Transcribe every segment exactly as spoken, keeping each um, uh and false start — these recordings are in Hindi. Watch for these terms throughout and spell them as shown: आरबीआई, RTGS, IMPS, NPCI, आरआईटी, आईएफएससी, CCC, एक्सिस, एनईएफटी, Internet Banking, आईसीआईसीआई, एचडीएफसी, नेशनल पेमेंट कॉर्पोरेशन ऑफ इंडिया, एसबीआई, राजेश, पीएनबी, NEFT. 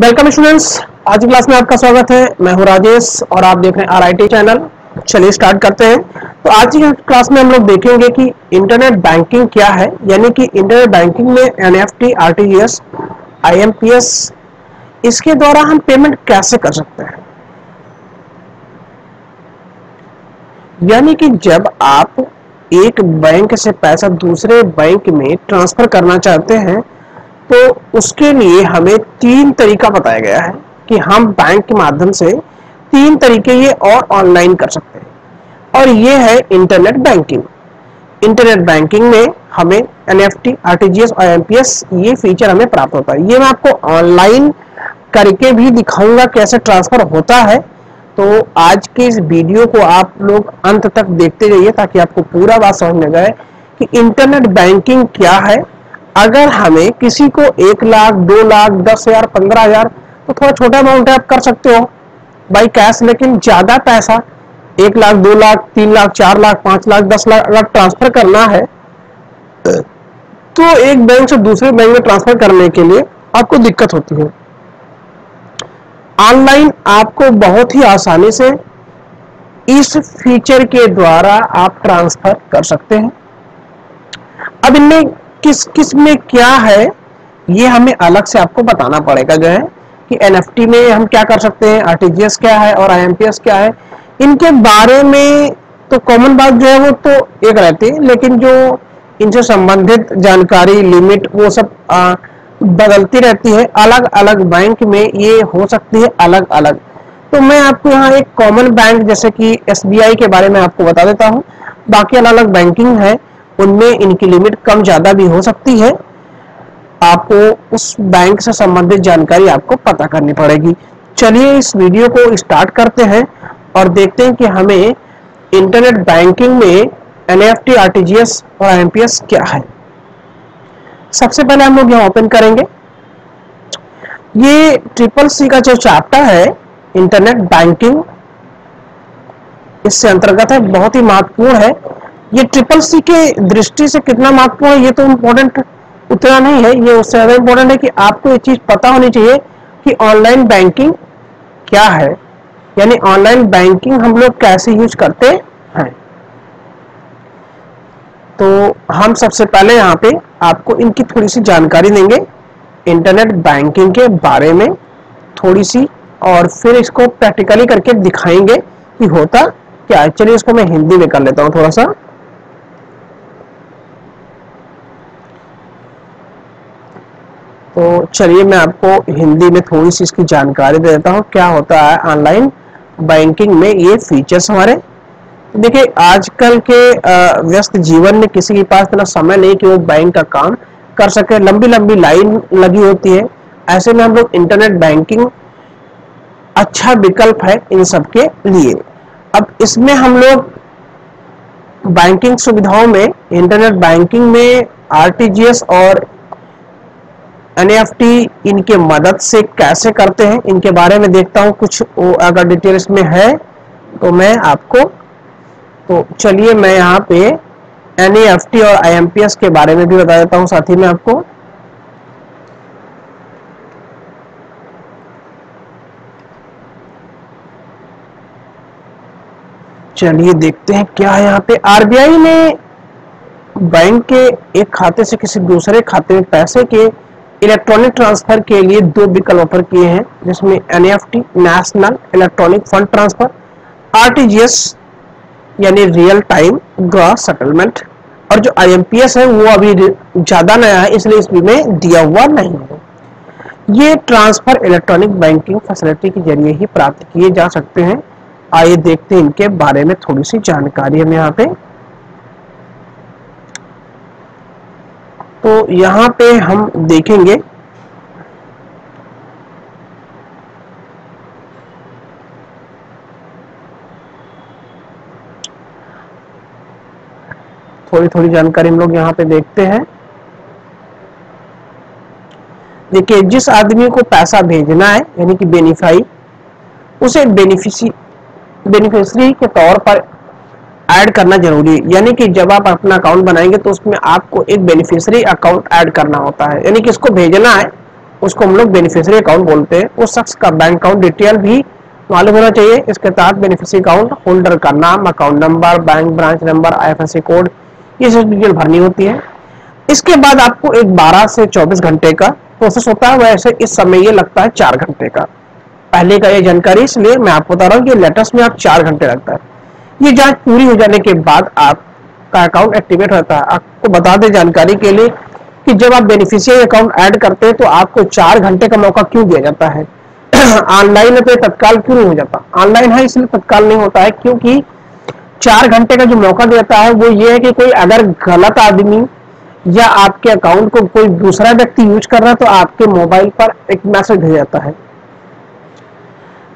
वेलकम स्टूडेंट्स, आज की क्लास में आपका स्वागत है। मैं हूं राजेश और आप देख रहे हैं आरआईटी चैनल। चलिए स्टार्ट करते हैं। तो आज की क्लास में हम लोग देखेंगे कि इंटरनेट बैंकिंग क्या है, यानी कि इंटरनेट बैंकिंग में एनईएफटी, आरटीजीएस, आईएमपीएस, इसके द्वारा हम पेमेंट कैसे कर सकते हैं। यानी कि जब आप एक बैंक से पैसा दूसरे बैंक में ट्रांसफर करना चाहते हैं तो उसके लिए हमें तीन तरीका बताया गया है कि हम बैंक के माध्यम से तीन तरीके ये और ऑनलाइन कर सकते हैं, और ये है इंटरनेट बैंकिंग। इंटरनेट बैंकिंग में हमें एनईएफटी, आरटीजीएस और आईएमपीएस ये फीचर हमें प्राप्त होता है। ये मैं आपको ऑनलाइन करके भी दिखाऊंगा कैसे ट्रांसफर होता है। तो आज के इस वीडियो को आप लोग अंत तक देखते रहिए ताकि आपको पूरा बात समझ में जाए कि इंटरनेट बैंकिंग क्या है। अगर हमें किसी को एक लाख, दो लाख, दस हजार, पंद्रह हजार, तो थोड़ा छोटा अमाउंट आप कर सकते हो बाई कैश, लेकिन ज़्यादा पैसा एक लाख, दो लाख, तीन लाख, चार लाख, पाँच लाख, दस लाख अगर ट्रांसफर करना है तो एक बैंक से दूसरे बैंक में ट्रांसफर करने के लिए आपको दिक्कत होती है। ऑनलाइन आपको बहुत ही आसानी से इस फीचर के द्वारा आप ट्रांसफर कर सकते हैं। अब इनमें किस किस में क्या है ये हमें अलग से आपको बताना पड़ेगा, जो है कि एनएफटी में हम क्या कर सकते हैं, आरटीजीएस क्या है और आईएमपीएस क्या है। इनके बारे में तो कॉमन बात जो है वो तो एक रहती है, लेकिन जो इनसे संबंधित जानकारी, लिमिट, वो सब आ, बदलती रहती है। अलग अलग बैंक में ये हो सकती है अलग अलग। तो मैं आपको यहाँ एक कॉमन बैंक जैसे कि एसबीआई के बारे में आपको बता देता हूँ। बाकी अलग अलग बैंकिंग है उनमें इनकी लिमिट कम ज़्यादा भी हो सकती है। आपको उस बैंक से संबंधित जानकारी आपको पता करनी पड़ेगी। चलिए इस वीडियो को स्टार्ट करते हैं और देखते हैं कि हमें इंटरनेट बैंकिंग में एनईएफटी, आरटीजीएस और आईएमपीएस क्या है। सबसे पहले हम लोग यहाँ ओपन करेंगे ये ट्रिपल सी का जो चैप्टर है इंटरनेट बैंकिंग, इससे अंतर्गत है, बहुत ही महत्वपूर्ण है। ये ट्रिपल सी के दृष्टि से कितना महत्वपूर्ण है ये तो इम्पोर्टेंट उतना नहीं है, ये उससे ज़्यादा इम्पोर्टेंट है कि आपको ये चीज़ पता होनी चाहिए कि ऑनलाइन बैंकिंग क्या है, यानी ऑनलाइन बैंकिंग हम लोग कैसे यूज करते हैं। तो हम सबसे पहले यहाँ पे आपको इनकी थोड़ी सी जानकारी देंगे इंटरनेट बैंकिंग के बारे में थोड़ी सी, और फिर इसको प्रैक्टिकली करके दिखाएंगे कि होता क्या है। चलिए इसको मैं हिंदी में कर लेता हूँ थोड़ा सा। तो चलिए मैं आपको हिंदी में थोड़ी सी इसकी जानकारी दे देता हूँ क्या होता है ऑनलाइन बैंकिंग में ये फीचर्स हमारे। देखिए आजकल के व्यस्त जीवन में किसी के पास इतना समय नहीं कि वो बैंक का काम कर सके, लंबी लंबी लाइन लगी होती है। ऐसे में हम लोग इंटरनेट बैंकिंग अच्छा विकल्प है इन सब के लिए। अब इसमें हम लोग बैंकिंग सुविधाओं में, इंटरनेट बैंकिंग में आरटीजीएस और एनईएफटी इनके मदद से कैसे करते हैं इनके बारे में देखता हूँ कुछ, अगर डिटेल्स में है तो मैं आपको। तो चलिए मैं यहाँ पे एनईएफटी और आईएमपीएस के बारे में भी बता देता हूँ साथ ही में आपको। चलिए देखते हैं क्या है यहाँ पे। आरबीआई ने बैंक के एक खाते से किसी दूसरे खाते में पैसे के इलेक्ट्रॉनिक ट्रांसफर के लिए दो विकल्प ऑफर किए हैं, जिसमें एनईएफटी, national electronic fund transfer, RTGS यानी रियल टाइम ग्रॉस सेटलमेंट, और जो आईएमपीएस है वो अभी ज़्यादा नया है इसलिए इसमें दिया हुआ नहीं है। ये ट्रांसफर इलेक्ट्रॉनिक बैंकिंग फैसिलिटी के जरिए ही प्राप्त किए जा सकते हैं। आइए देखते हैं इनके बारे में थोड़ी सी जानकारी हमें यहाँ पे। तो यहाँ पे हम देखेंगे थोड़ी थोड़ी जानकारी हम लोग यहाँ पे देखते हैं। देखिए जिस आदमी को पैसा भेजना है यानी कि बेनिफाई, उसे बेनिफिशी बेनिफिशरी के तौर पर ऐड करना जरूरी है। यानी कि जब आप अपना अकाउंट बनाएंगे तो उसमें आपको एक बेनिफिशियरी अकाउंट ऐड करना होता है, यानी कि इसको भेजना है उसको हम लोग बेनिफिशियरी अकाउंट बोलते हैं। उस शख्स का बैंक अकाउंट डिटेल भी मालूम होना चाहिए। इसके तहत बेनिफिशियरी अकाउंट होल्डर का नाम, account number, bank branch number, आईएफएससी code, ये सब डिटेल भरनी होती है। इसके बाद आपको एक बारह से चौबीस घंटे का प्रोसेस होता है। वैसे इस समय ये लगता है चार घंटे का। पहले का ये जानकारी इसलिए मैं आपको बता रहा हूँ कि लेटेस्ट में आप चार घंटे लगता है। ये जाँच पूरी हो जाने के बाद आपका अकाउंट एक्टिवेट होता है। आपको बता दें जानकारी के लिए कि जब आप बेनिफिशियरी अकाउंट ऐड करते हैं तो आपको चार घंटे का मौका क्यों दिया जाता है, ऑनलाइन है तो तत्काल क्यों नहीं हो जाता। ऑनलाइन है इसलिए तत्काल नहीं होता है क्योंकि चार घंटे का जो मौका देता है वो ये है कि कोई अगर गलत आदमी या आपके अकाउंट को कोई दूसरा व्यक्ति यूज कर रहा है तो आपके मोबाइल पर एक मैसेज भेजा जाता है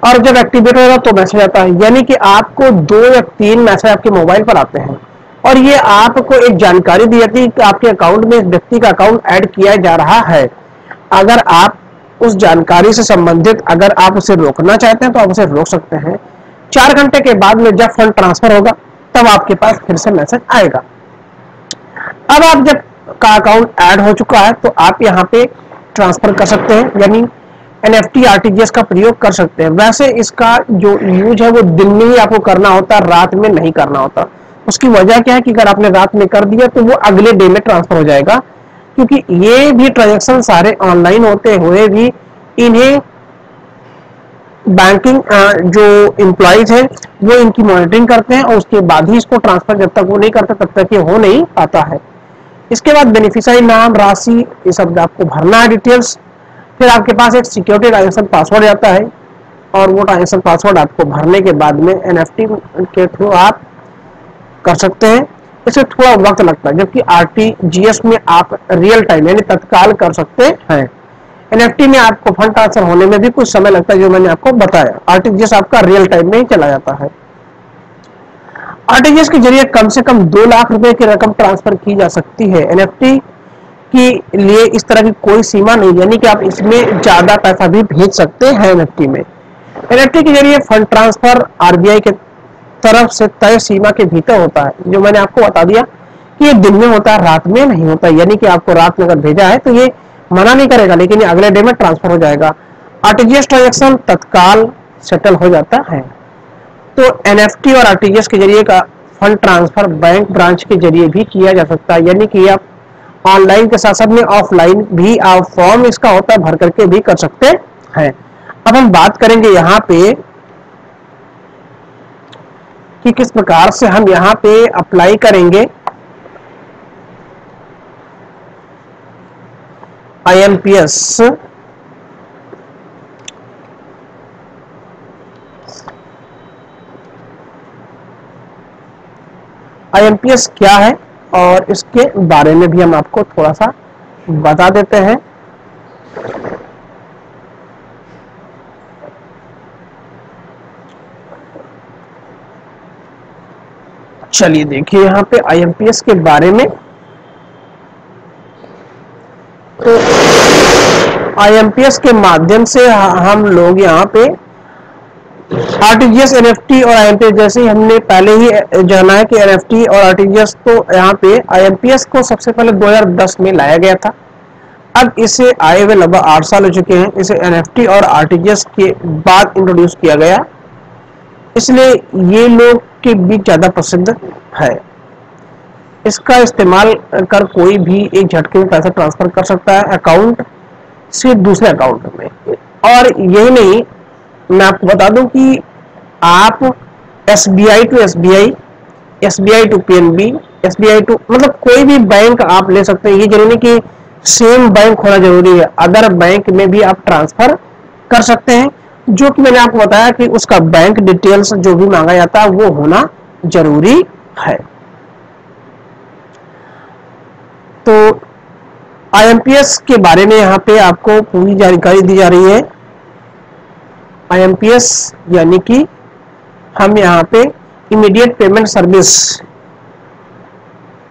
और जब एक्टिवेट होगा तो मैसेज आता है। यानी कि आपको दो या तीन मैसेज आपके मोबाइल पर आते हैं और ये आपको एक जानकारी दी जाती है कि आपके अकाउंट में इस व्यक्ति का अकाउंट ऐड किया जा रहा है। अगर आप उस जानकारी से संबंधित अगर आप उसे रोकना चाहते हैं तो आप उसे रोक सकते हैं। चार घंटे के बाद में जब फंड ट्रांसफर होगा तब आपके पास फिर से मैसेज आएगा। अब आप जब का अकाउंट ऐड हो चुका है तो आप यहाँ पे ट्रांसफर कर सकते हैं, यानी एनएफटी आरटीजीएस का प्रयोग कर सकते हैं। वैसे इसका जो यूज है वो दिन में ही आपको करना होता, रात में नहीं करना होता। उसकी वजह क्या है कि अगर आपने रात में कर दिया तो वो अगले डे में ट्रांसफर हो जाएगा, क्योंकि ये भी ट्रांजेक्शन सारे ऑनलाइन होते हुए भी इन्हें बैंकिंग जो एम्प्लॉइज है वो इनकी मॉनिटरिंग करते हैं और उसके बाद ही इसको ट्रांसफर जब तक वो नहीं करता तब तक ये हो नहीं पाता है। इसके बाद बेनिफिशियरी नाम, राशि, ये सब आपको भरना है डिटेल्स। फिर आपके पास एक सिक्योरिटी ट्रांजेक्शन पासवर्ड आता है और वो ट्रांजेक्शन पासवर्ड आपको भरने के बाद में एन एफ टी के थ्रू आप कर सकते हैं। इसे थोड़ा वक्त लगता है, जबकि आरटीजीएस में आप रियल टाइम यानी तत्काल कर सकते हैं। एनएफटी में आपको फंड ट्रांसफर होने में भी कुछ समय लगता है, जो मैंने आपको बताया। आरटीजीएस आपका रियल टाइम में ही चला जाता है। आरटीजीएस के जरिए कम से कम दो लाख रुपए की रकम ट्रांसफर की जा सकती है। एनएफटी के लिए इस तरह की कोई सीमा नहीं, यानी कि आप इसमें ज्यादा पैसा भी भेज सकते हैं एनएफटी में। एनएफटी के जरिए फंड ट्रांसफर आरबीआई के तरफ से तय सीमा के भीतर होता है, जो मैंने आपको बता दिया कि ये दिन में होता है, रात में नहीं होता। यानी कि आपको रात में अगर भेजा है तो ये मना नहीं करेगा, लेकिन अगले डे में ट्रांसफर हो जाएगा। आरटीजीएस ट्रांजेक्शन तत्काल सेटल हो जाता है। तो एनएफटी और आरटीजीएस के जरिए का फंड ट्रांसफर बैंक ब्रांच के जरिए भी किया जा सकता है, यानी कि आप ऑनलाइन के साथ साथ में ऑफलाइन भी आप फॉर्म इसका होता है भर करके भी कर सकते हैं। अब हम बात करेंगे यहाँ पे कि किस प्रकार से हम यहाँ पे अप्लाई करेंगे I M P S. I M P S क्या है और इसके बारे में भी हम आपको थोड़ा सा बता देते हैं। चलिए देखिए यहाँ पे आई एम पी एस के बारे में। तो आई एम पी एस के माध्यम से हम लोग यहाँ पे आरटीजीएस, एनएफटी और आई एम पी एस, जैसे हमने पहले ही जाना है कि एनएफटी और आरटीजीएस, तो यहाँ पे आई एम पी एस को सबसे पहले दो हज़ार दस में लाया गया था। अब इसे आए हुए लगभग आठ साल हो चुके हैं। इसे एनएफटी और आरटीजीएस के बाद इंट्रोड्यूस किया गया, इसलिए ये लोग के बीच ज्यादा प्रसिद्ध है। इसका इस्तेमाल कर कोई भी एक झटके में पैसा ट्रांसफर कर सकता है अकाउंट से दूसरे अकाउंट में। और यही नहीं, मैं आपको बता दूं कि आप एसबीआई to एसबीआई, एसबीआई to पीएनबी, एसबीआई to मतलब कोई भी बैंक आप ले सकते हैं। ये जरूरी नहीं कि सेम बैंक होना जरूरी है, अदर बैंक में भी आप ट्रांसफर कर सकते हैं। जो कि मैंने आपको बताया कि उसका बैंक डिटेल्स जो भी मांगा जाता है वो होना जरूरी है। तो आई एम पी एस के बारे में यहाँ पे आपको पूरी जानकारी दी जा रही है। आई एम पी एस यानी कि हम यहाँ पे इमीडिएट पेमेंट सर्विस,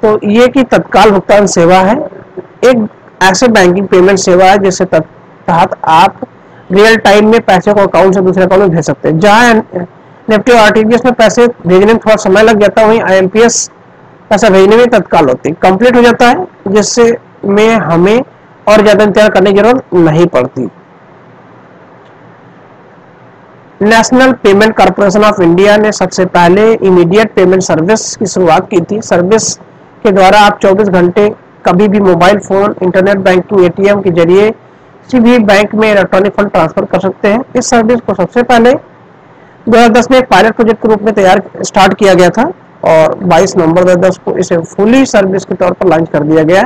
तो ये कि तत्काल भुगतान सेवा है। एक ऐसे बैंकिंग पेमेंट सेवा है जिसके तहत आप रियल टाइम में पैसे को अकाउंट से दूसरे अकाउंट में भेज सकते हैं। जहाँ नेफ्टी और आरटीजीएस में पैसे भेजने में थोड़ा समय लग जाता है, वहीं आईएमपीएस पैसा भेजने में तत्काल होती है, कंप्लीट हो जाता है, जिससे में हमें और ज्यादा इंतजार करने की जरूरत नहीं पड़ती। नेशनल पेमेंट कॉर्पोरेशन ऑफ इंडिया ने सबसे पहले इमीडिएट पेमेंट सर्विस की शुरुआत की थी। सर्विस के द्वारा आप चौबीस घंटे कभी भी mobile phone, internet banking, ATM के जरिए किसी भी बैंक में इलेक्ट्रॉनिक फंड ट्रांसफर कर सकते हैं। इस सर्विस को सबसे पहले दो हज़ार दस में एक पायलट प्रोजेक्ट के रूप में तैयार स्टार्ट किया गया था और बाईस नवंबर दो हज़ार दस को इसे फुली सर्विस के तौर पर लॉन्च कर दिया गया।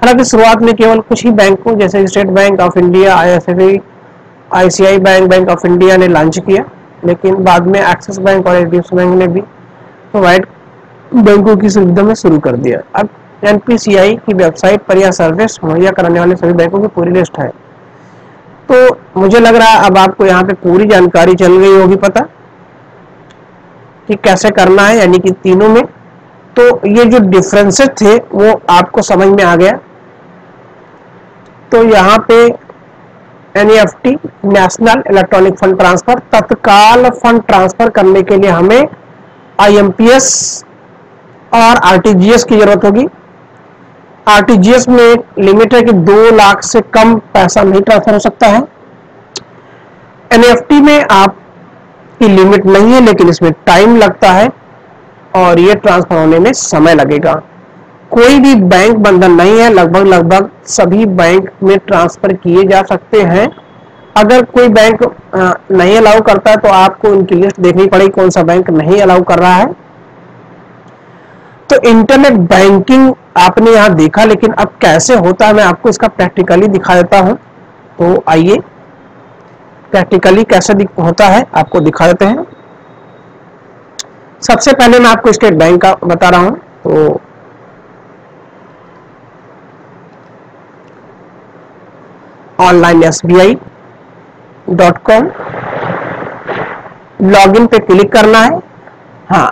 हालांकि शुरुआत में केवल कुछ ही बैंकों जैसे state bank of India, I आईसीआईसीआई bank, bank of India ने लॉन्च किया, लेकिन बाद में एक्सिस बैंक और H D F C Bank ने भी प्रोवाइड बैंकों की सुविधा में शुरू कर दिया। अब एन पी सी आई की वेबसाइट पर यह सर्विस मुहैया कराने वाले सभी बैंकों की पूरी लिस्ट है। तो मुझे लग रहा है अब आपको यहाँ पे पूरी जानकारी चल गई होगी, पता कि कैसे करना है, यानी कि तीनों में। तो ये जो डिफरेंसेस थे वो आपको समझ में आ गया। तो यहाँ पे N E F T national electronic fund transfer, तत्काल फंड ट्रांसफर करने के लिए हमें आई एम पी एस और आर टी जी एस की जरूरत होगी। आर टी जी एस में एक लिमिट है कि दो लाख से कम पैसा नहीं ट्रांसफर हो सकता है। एन ई एफ टी में आपकी लिमिट नहीं है, लेकिन इसमें टाइम लगता है और ये ट्रांसफर होने में समय लगेगा। कोई भी बैंक बंधन नहीं है, लगभग लगभग सभी बैंक में ट्रांसफर किए जा सकते हैं। अगर कोई बैंक नहीं अलाउ करता है तो आपको उनकी लिस्ट देखनी पड़ेगी कौन सा बैंक नहीं अलाउ कर रहा है। तो इंटरनेट बैंकिंग आपने यहाँ देखा, लेकिन अब कैसे होता है मैं आपको इसका प्रैक्टिकली दिखा देता हूँ। तो आइए प्रैक्टिकली कैसे होता है आपको दिखा देते हैं। सबसे पहले मैं आपको स्टेट बैंक का बता रहा हूँ। तो online एसबीआई dot com login पे क्लिक करना है। हाँ,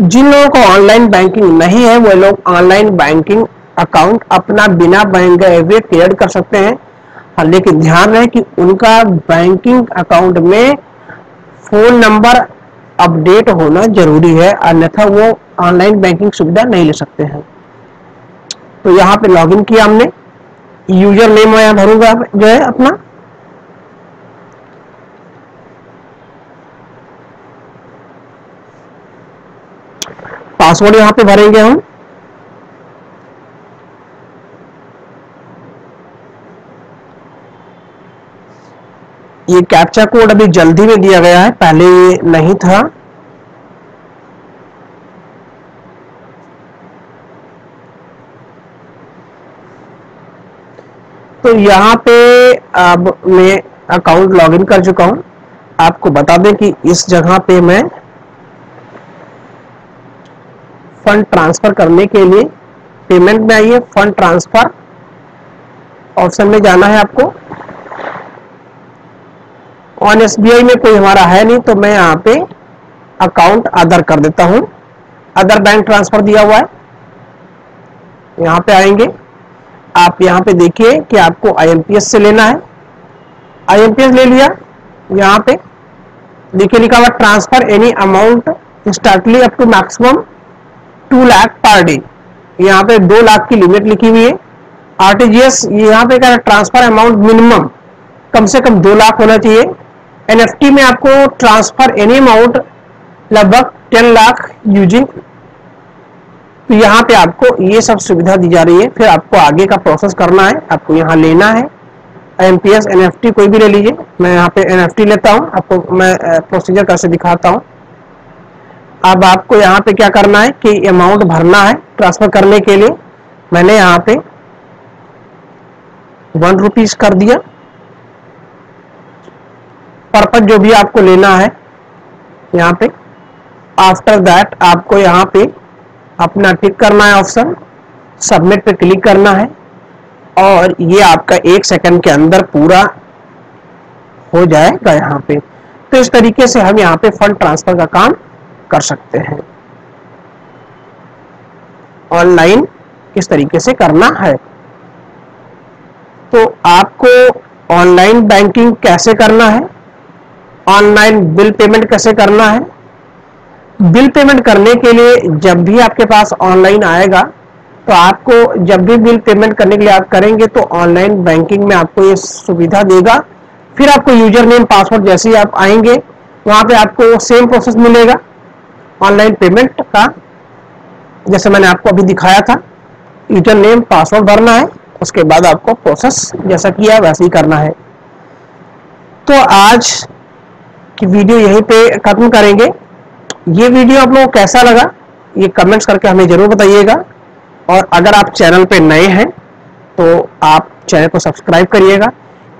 जिन लोगों को ऑनलाइन बैंकिंग नहीं है वो लोग ऑनलाइन बैंकिंग अकाउंट अपना बिना बैंक गए हुए क्रिएट कर सकते हैं, लेकिन ध्यान रहे कि उनका बैंकिंग अकाउंट में फोन नंबर अपडेट होना जरूरी है, अन्यथा वो ऑनलाइन बैंकिंग सुविधा नहीं ले सकते हैं। तो यहाँ पे लॉगिन किया हमने, यूजर नेम मैं भरूंगा जो है अपना, पासवर्ड यहाँ पे भरेंगे हम। ये कैप्चा कोड अभी जल्दी में दिया गया है, पहले ये नहीं था। तो यहाँ पे अब मैं अकाउंट लॉगिन कर चुका हूं। आपको बता दें कि इस जगह पे मैं फंड ट्रांसफर करने के लिए पेमेंट में आइए, फंड ट्रांसफर ऑप्शन में जाना है आपको। ऑन एसबीआई में कोई हमारा है नहीं, तो मैं यहाँ पे अकाउंट अदर कर देता हूँ। अदर बैंक ट्रांसफर दिया हुआ है, यहाँ पे आएंगे आप। यहाँ पे देखिए कि आपको आई एम पी एस से लेना है। आई एम पी एस ले लिया, यहाँ पे देखिए लिखा हुआ transfer any amount starting up to maximum two lakh per day. यहाँ पे दो लाख की लिमिट लिखी हुई है। आर टी जी एस यहाँ पे क्या, ट्रांसफर अमाउंट मिनिमम कम से कम दो लाख होना चाहिए। एन एफ टी में आपको ट्रांसफर एनी अमाउंट लगभग टेन लाख यूजिंग। तो यहाँ पे आपको ये सब सुविधा दी जा रही है। फिर आपको आगे का प्रोसेस करना है, आपको यहाँ लेना है I M P S, N F T कोई भी ले लीजिए। मैं यहाँ पे एन एफ टी लेता हूँ, आपको मैं प्रोसीजर कैसे दिखाता हूँ। अब आपको यहाँ पे क्या करना है कि अमाउंट भरना है ट्रांसफर करने के लिए। मैंने यहाँ पे वन रुपीज कर दिया। पर्पज जो भी आपको लेना है यहाँ पे। आफ्टर दैट आपको यहाँ पे अपना टिक करना है ऑप्शन, सबमिट पे क्लिक करना है और ये आपका एक सेकंड के अंदर पूरा हो जाएगा यहाँ पे। तो इस तरीके से हम यहाँ पे फंड ट्रांसफर का काम कर सकते हैं। ऑनलाइन किस तरीके से करना है, तो आपको ऑनलाइन बैंकिंग कैसे करना है, ऑनलाइन बिल पेमेंट कैसे करना है। बिल पेमेंट करने के लिए जब भी आपके पास ऑनलाइन आएगा तो आपको जब भी बिल पेमेंट करने के लिए आप करेंगे तो ऑनलाइन बैंकिंग में आपको ये सुविधा देगा। फिर आपको यूजर नेम पासवर्ड, जैसे ही आप आएंगे वहाँ पे आपको सेम प्रोसेस मिलेगा ऑनलाइन पेमेंट का, जैसे मैंने आपको अभी दिखाया था। यूजर नेम पासवर्ड भरना है, उसके बाद आपको प्रोसेस जैसा किया वैसे ही करना है। तो आज की वीडियो यहीं पे खत्म करेंगे। ये वीडियो आप लोगों को कैसा लगा ये कमेंट्स करके हमें ज़रूर बताइएगा, और अगर आप चैनल पे नए हैं तो आप चैनल को सब्सक्राइब करिएगा।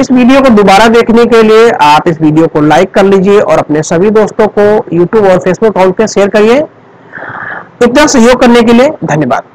इस वीडियो को दोबारा देखने के लिए आप इस वीडियो को लाइक कर लीजिए और अपने सभी दोस्तों को यूट्यूब और फेसबुक अकाउंट पर शेयर करिए। इतना सहयोग करने के लिए धन्यवाद।